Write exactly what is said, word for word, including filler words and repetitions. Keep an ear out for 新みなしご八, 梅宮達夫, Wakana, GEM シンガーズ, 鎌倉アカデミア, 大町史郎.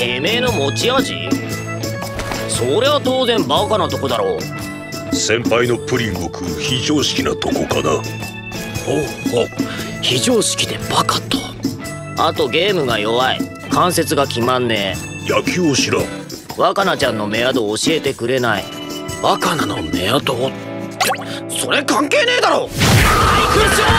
てめえの持ち味？そりゃ当然バカなとこだろう。先輩のプリンを食う非常識なとこかな。ほうほう、非常識でバカと。あとゲームが弱い、関節が決まんねえ。野球をしろ。若菜ちゃんのメアド教えてくれない。若菜のメアドってそれ関係ねえだろ。マイクショ